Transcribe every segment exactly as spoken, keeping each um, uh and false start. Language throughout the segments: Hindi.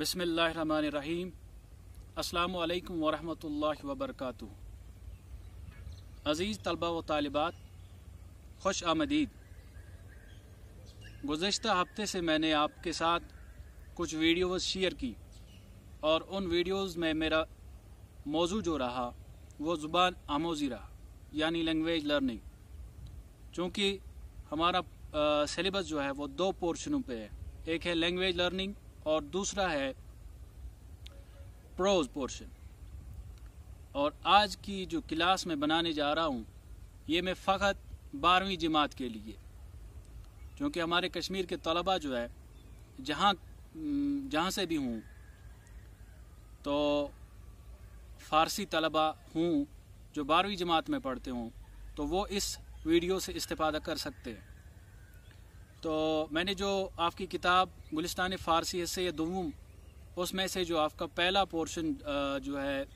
बिस्मिल्लाहिर्रहमानिर्रहीम। अस्सलामु अलैकुम वरहमतुल्लाहि वबरकातुहू। अज़ीज़ तलबा व तालिबात, खुश आमदीद। गुज़श्ता हफ्ते से मैंने आपके साथ कुछ वीडियोज़ शेयर की और उन वीडियोज़ में मेरा मौजू जो रहा वो ज़ुबान आमोज़ी रहा, यानी लैंग्वेज लर्निंग। चूँकि हमारा सिलेबस जो है वो दो पोर्शनों पे है, एक है लैंग्वेज लर्निंग और दूसरा है प्रोज पोर्शन। और आज की जो क्लास में बनाने जा रहा हूँ ये मैं फ़कत बारहवीं जमात के लिए, क्योंकि हमारे कश्मीर के तलबा जो है जहाँ जहाँ से भी हूँ, तो फ़ारसी तलबा हूँ जो बारहवीं जमात में पढ़ते हों, तो वो इस वीडियो से इस्तेफ़ादा कर सकते हैं। तो मैंने जो आपकी किताब गुलिस्तान फ़ारसी हिस्से दोम, उसमें से जो आपका पहला पोर्शन जो है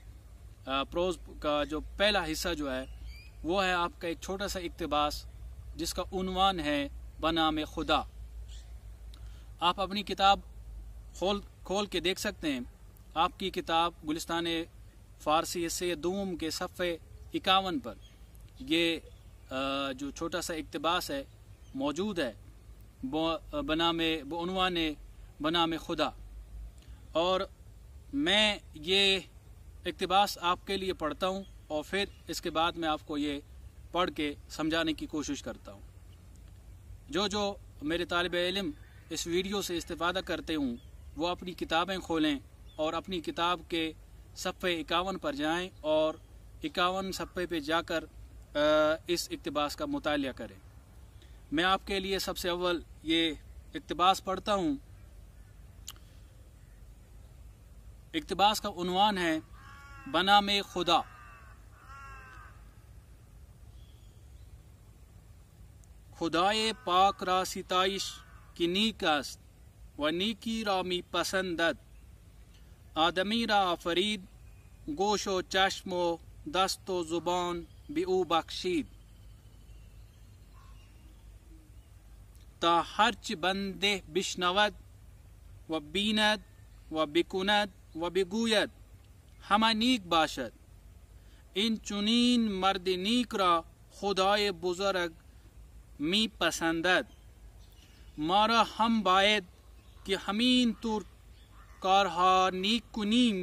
प्रोज का जो पहला हिस्सा जो है वो है आपका एक छोटा सा इक्तबास जिसका उन्वान है बा नामे खुदा। आप अपनी किताब खोल खोल के देख सकते हैं। आपकी किताब गुलिस्तान फ़ारसी हिस्से दोम के सफ़े इक्यावन पर ये जो छोटा सा इक्तबास है मौजूद है, बा नामे बउनवाने बा नामे खुदा। और मैं ये इक्तबास आपके लिए पढ़ता हूँ और फिर इसके बाद मैं आपको ये पढ़ के समझाने की कोशिश करता हूँ। जो जो मेरे तालिबे इल्म इस वीडियो से इस्तेफ़ादा करते हूँ वो अपनी किताबें खोलें और अपनी किताब के सफ़े इक्यावन पर जाएं और इक्यावन सफ़े पे जाकर इस इक्तबास का मुतालिया करें। मैं आपके लिए सबसे अव्वल ये इक्तबास पढ़ता हूँ। इक्तबास का उन्वान है बा नामे खुदा। खुदाए पाक रा सिताइश की नीकस्त व नीकी रामी पसंदत, आदमी रा आफरीद गोशो चश्मो दस्तो जुबान बेऊ बख्शीद। ता हर्च बंदे बिशनवत व बीनत व बिकुनत व बिगुयत हमा नीक बाशत। इन चुनीन मर्द नीक रा खुदाए बुजुर्ग मी पसंदत। मारा हम बायद कि हमीन तुर कारहा नीक कुनीम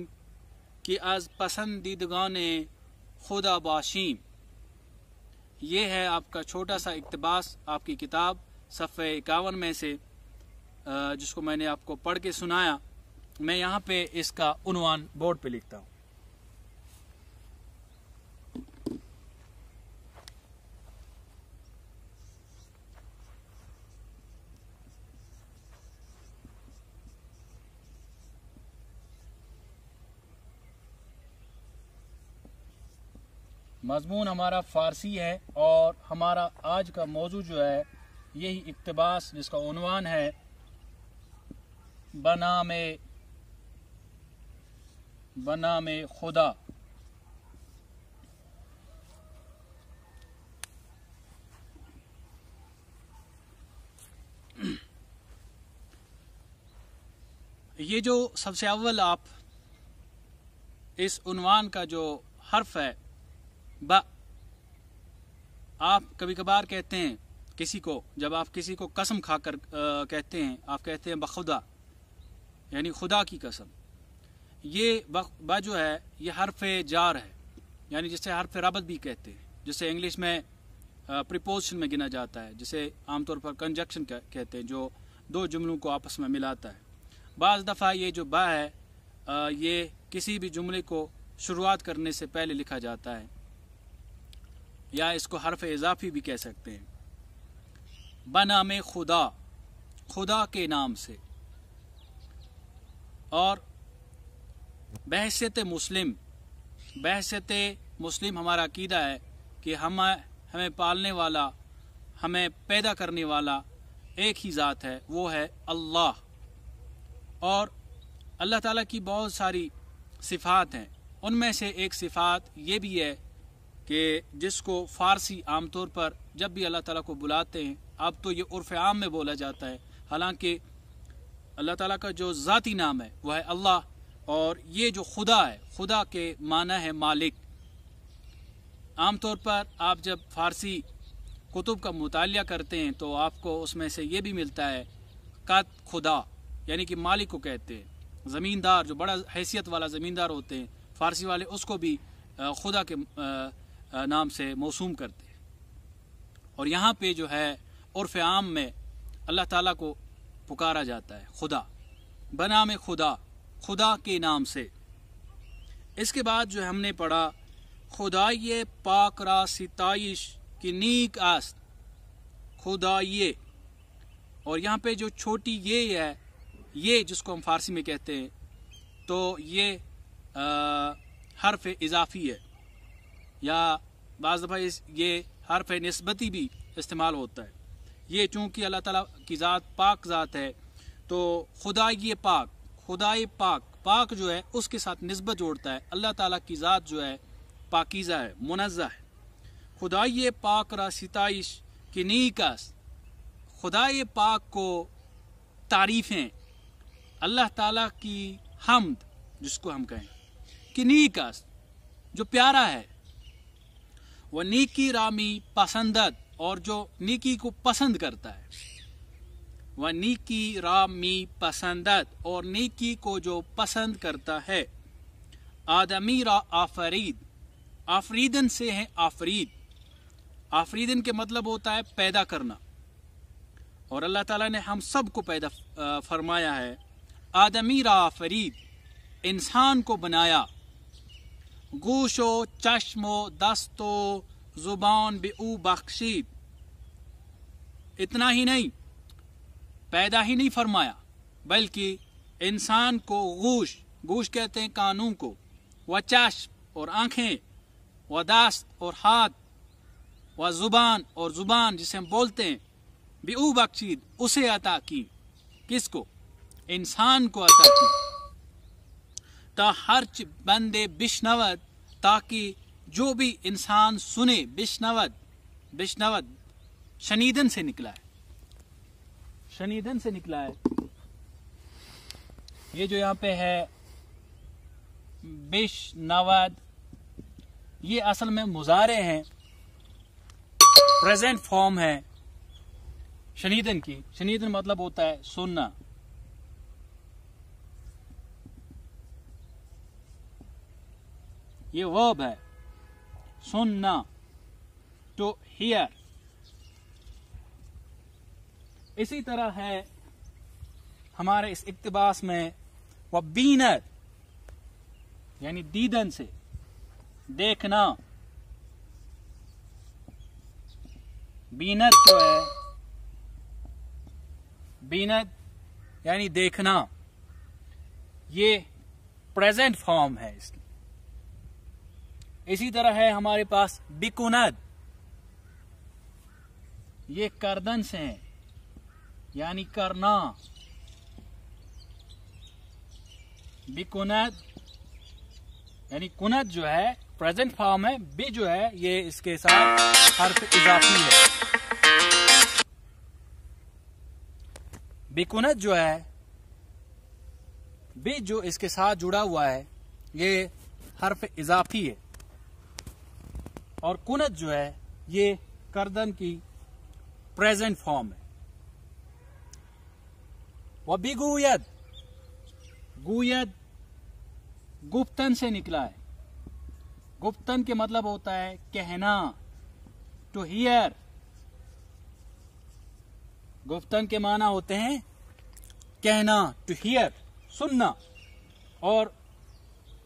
कि आज पसंदीदगाने खुदा बाशीम। यह है आपका छोटा सा इक्तबास आपकी किताब सफ़े इक्यावन में से, जिसको मैंने आपको पढ़ के सुनाया। मैं यहाँ पे इसका उन्वान बोर्ड पे लिखता हूँ। मज़मून हमारा फ़ारसी है और हमारा आज का मौजू जो है यही इक्तबास जिसका उन्वान है बा नामे बा नामे खुदा। ये जो सबसे अव्वल आप इस उन्वान का जो हर्फ है बा, आप कभी कभार कहते हैं किसी को, जब आप किसी को कसम खाकर कहते हैं, आप कहते हैं बखुदा, यानी खुदा की कसम। ये बा जो है ये हर्फ जार है, यानी जिसे हर्फ रबत भी कहते हैं, जिसे इंग्लिश में प्रीपोजिशन में गिना जाता है, जिसे आमतौर पर कंजक्शन कहते हैं, जो दो जुमलों को आपस में मिलाता है। बाज़ दफ़ा ये जो बा है आ, ये किसी भी जुमले को शुरुआत करने से पहले लिखा जाता है, या इसको हर्फ इजाफी भी कह सकते हैं। बा नामे खुदा, खुदा के नाम से। और बहसियत मुस्लिम, बहसियत मुस्लिम हमारा अकीदा है कि हम हमें पालने वाला, हमें पैदा करने वाला एक ही ज़ात है, वो है अल्लाह। और अल्लाह ताला की बहुत सारी सिफ़ात हैं, उनमें से एक सिफ़ात ये भी है कि जिसको फ़ारसी आमतौर पर जब भी अल्लाह ताला को बुलाते हैं, अब तो ये उर्फ़ आम में बोला जाता है, हालांकि अल्लाह ताला का जो ज़ाती नाम है वह है अल्लाह, और ये जो खुदा है, खुदा के माना है मालिक। आमतौर पर आप जब फ़ारसी कुतुब का मुतालिया करते हैं तो आपको उसमें से ये भी मिलता है कात खुदा, यानी कि मालिक को कहते हैं। ज़मींदार जो बड़ा हैसियत वाला ज़मींदार होते हैं फ़ारसी वाले, उसको भी खुदा के नाम से मौसूम करते हैं। और यहाँ पे जो है उर्फ़ आम में अल्लाह ताला को पुकारा जाता है खुदा, बनामे खुदा, खुदा के नाम से। इसके बाद जो हमने पढ़ा खुदाए पाक रा सिताइश की नीक आस्त, खुदाए, और यहाँ पे जो छोटी ये है, ये जिसको हम फारसी में कहते हैं तो ये हर्फ इजाफी है, या बाज़ दफ़ा ये हर्फ नस्बती भी इस्तेमाल होता है। ये चूँकि अल्लाह ताला की ज़ात पाक ज़ात है तो खुदा ये पाक, खुदाए पाक, पाक जो है उसके साथ नस्बत जोड़ता है। अल्लाह ताला की ज़ात जो है पाकीज़ा है, मुनज़्ज़ह है। खुदाए पाक रा सिताइश की नीकास, खुदाए पाक को तारीफ़ें, अल्लाह ताला की हमद जिसको हम कहें, कि नीकास जो प्यारा है, वह नीकी रामी पसंदत, और जो नीकी को पसंद करता है, वह नीकी रामी पसंदत, और नीकी को जो पसंद करता है। आदमी रा आफरीद, आफरीदन से है आफरीद, आफरीदन के मतलब होता है पैदा करना, और अल्लाह ताला ने हम सब को पैदा फरमाया है। आदमी रा आफरीद, इंसान को बनाया। गोशो चश्मो दस्तो ज़ुबान बेऊ बख्शीद, इतना ही नहीं, पैदा ही नहीं फरमाया, बल्कि इंसान को गोश, गोश कहते हैं कानून को, व चश्म और आँखें, व दस्त और हाथ, व ज़ुबान और ज़ुबान जिसे हम बोलते हैं, बेऊ बख्शीद, उसे अता की। किसको? इंसान को अता की। ता हर्च बंदे बिशनवत, ताकि जो भी इंसान सुने। बिशनवत, बिशनवत शनीदन से निकला है, शनीदन से निकला है। ये जो यहाँ पे है बिशनवत, ये असल में मुजारे हैं, प्रेजेंट फॉर्म है शनीदन की। शनीदन मतलब होता है सुनना। ये वर्ब है सुनना, टू हियर। इसी तरह है हमारे इस इक्तिबास में व बीनर, यानी दीदन से देखना। बीनत जो है, बीनत यानी देखना, ये प्रेजेंट फॉर्म है इसकी। इसी तरह है हमारे पास बिकुनद, ये करदन से है, यानी करना। बिकुनद यानी कुनद जो है प्रेजेंट फॉर्म है, बी जो है ये इसके साथ हर्फ इजाफी है। बिकुनद जो है, बी जो इसके साथ जुड़ा हुआ है, ये हर्फ इजाफी है। और कुनत जो है ये करदन की प्रेजेंट फॉर्म है। वह भी गुयद, गुयद गुप्तन से निकला है। गुप्तन के मतलब होता है कहना, टू हियर। गुप्तन के माना होते हैं कहना, टू हियर सुनना। और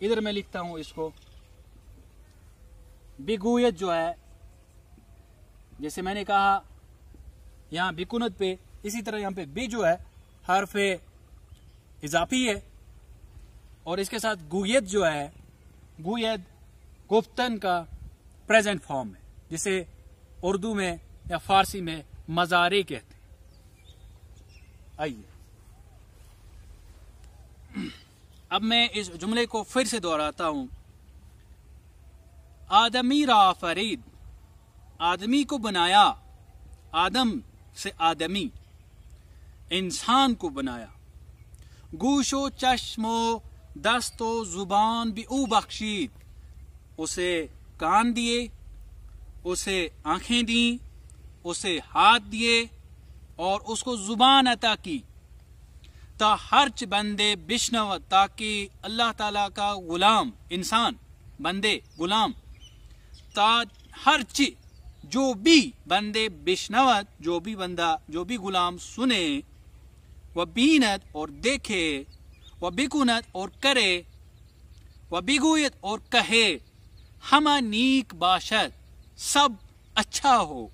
इधर मैं लिखता हूं इसको बिगुयत जो है, जैसे मैंने कहा यहाँ बिकुनत पे, इसी तरह यहाँ पे बी जो है हर्फ इजाफी है, और इसके साथ गुयत जो है, गुयत गुप्तन का प्रेजेंट फॉर्म है, जिसे उर्दू में या फारसी में मजारे कहते हैं। आइए अब मैं इस जुमले को फिर से दोहराता हूं। आदमी रा आफरीद, आदमी को बनाया। आदम से आदमी, इंसान को बनाया। गूश व चश्म व दस्त व जुबान भी ऊ बख्शी, उसे कान दिए, उसे आंखें दी, उसे हाथ दिए और उसको जुबान अता की। ता हर्च बंदे बिश्नव, ताकि अल्लाह ताला का गुलाम इंसान बंदे गुलाम ता हर्च जो भी बंदे बिश्नवत जो भी बंदा जो भी गुलाम सुने, व बीनत और देखे, व बिकुनत और करे, व बिगुयत और कहे, हमा नीक बाशत सब अच्छा हो।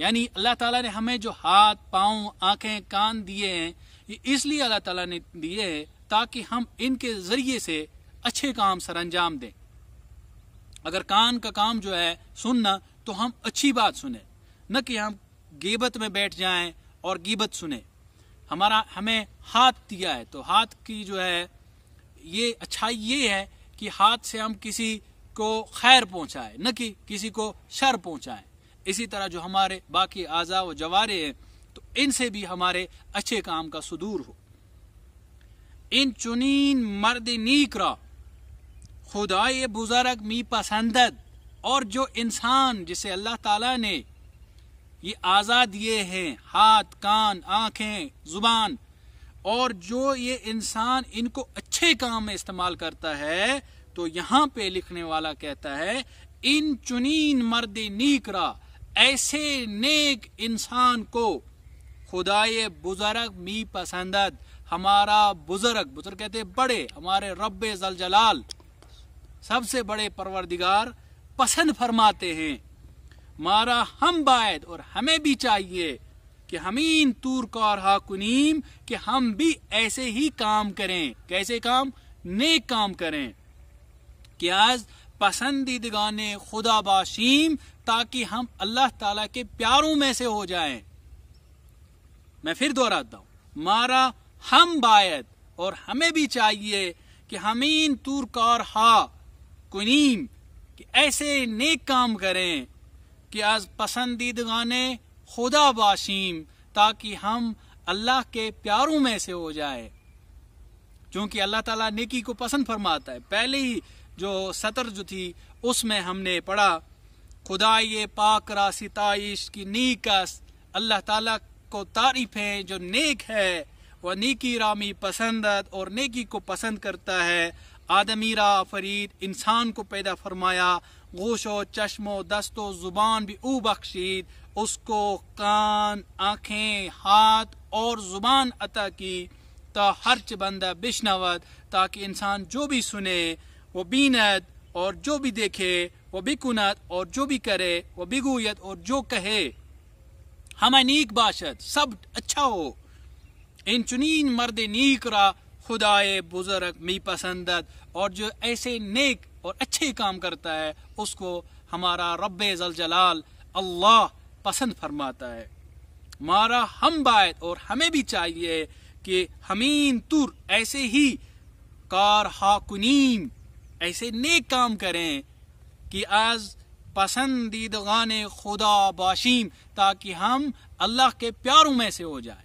यानी अल्लाह ताला ने हमें जो हाथ पाँव आंखें कान दिए हैं ये इसलिए अल्लाह ताला ने दिए हैं ताकि हम इनके जरिए से अच्छे काम सरंजाम दें। अगर कान का काम जो है सुनना, तो हम अच्छी बात सुने, न कि हम गीबत में बैठ जाएं और गीबत सुने। हमारा हमें हाथ दिया है, तो हाथ की जो है ये अच्छाई ये है कि हाथ से हम किसी को खैर पहुंचाएं, न कि किसी को शर पहुंचाएं। इसी तरह जो हमारे बाकी आज़ा व जवारे हैं, तो इनसे भी हमारे अच्छे काम का सुदूर हो। इन चुनीन मर्द नीकरा खुदाए बुजुर्ग मी पसंदद, और जो इंसान जिसे अल्लाह ताला ने ये आज़ा दिए हैं हाथ कान आँखें जुबान, और जो ये इंसान इनको अच्छे काम में इस्तेमाल करता है, तो यहाँ पे लिखने वाला कहता है इन चुनीन मर्द नीकरा, ऐसे नेक इंसान को खुदाए बुजुर्ग मी पसंदद, हमारा बुजुर्ग बुजुर्ग कहते हैं बड़े, हमारे रब्बे जल जलाल सबसे बड़े परवरदिगार पसंद फरमाते हैं। मारा हम बायद और हमें भी चाहिए कि हमीन तूर कार हाकुनीम, कि हम भी ऐसे ही काम करें। कैसे काम? नेक काम करें कि आज पसंदीदगाने खुदा बाशीम, ताकि हम अल्लाह ताला के प्यारों में से हो जाएं। मैं फिर दोहराता हूँ, मारा हम बायद और हमें भी चाहिए कि हमीन तूर कार हाकुनीम, कि ऐसे नेक काम करें कि आज पसंदीदगाने खुदा बाशीम, ताकि हम अल्लाह के प्यारों में से हो जाए। क्योंकि अल्लाह ताला नेकी को पसंद फरमाता है। पहले ही जो सतर जो थी उसमें हमने पढ़ा खुदा ये पाक रा सिताइश की नीकस, अल्लाह ताला को तारीफ है जो नेक है, वह नेकी रामी पसंदत और नेकी को पसंद करता है। आदमीरा फरीद इंसान को पैदा फरमाया, गोशो चश्मो दस्तो जुबान भी ऊ बख्शीद, उसको कान आँखें हाथ और जुबान अता की। ता हर्च बंदा बिशनवत, ताकि इंसान जो भी सुने, वो बीनत और जो भी देखे, वो बिकुनत और जो भी करे, वो बिगुयत और जो कहे, हमें नीक बाशत सब अच्छा हो। इन चुनीन मर्द नीक रा खुदाए बुजुर्ग मी पसंदत, और जो ऐसे नेक और अच्छे काम करता है उसको हमारा रब्बे जल जलाल अल्लाह पसंद फरमाता है। मारा हम बायत और हमें भी चाहिए कि हमीन तुर ऐसे ही कार हाकुनीम ऐसे नेक काम करें कि आज पसंदीदगाने खुदा बाशीम, ताकि हम अल्लाह के प्यारों में से हो जाए।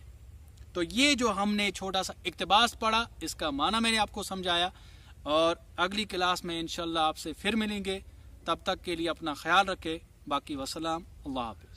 तो ये जो हमने छोटा सा इक्तबास पढ़ा, इसका माना मैंने आपको समझाया। और अगली क्लास में इंशाल्लाह आपसे फिर मिलेंगे। तब तक के लिए अपना ख्याल रखें। बाकी वसलाम, अल्लाह हाफ़िज़।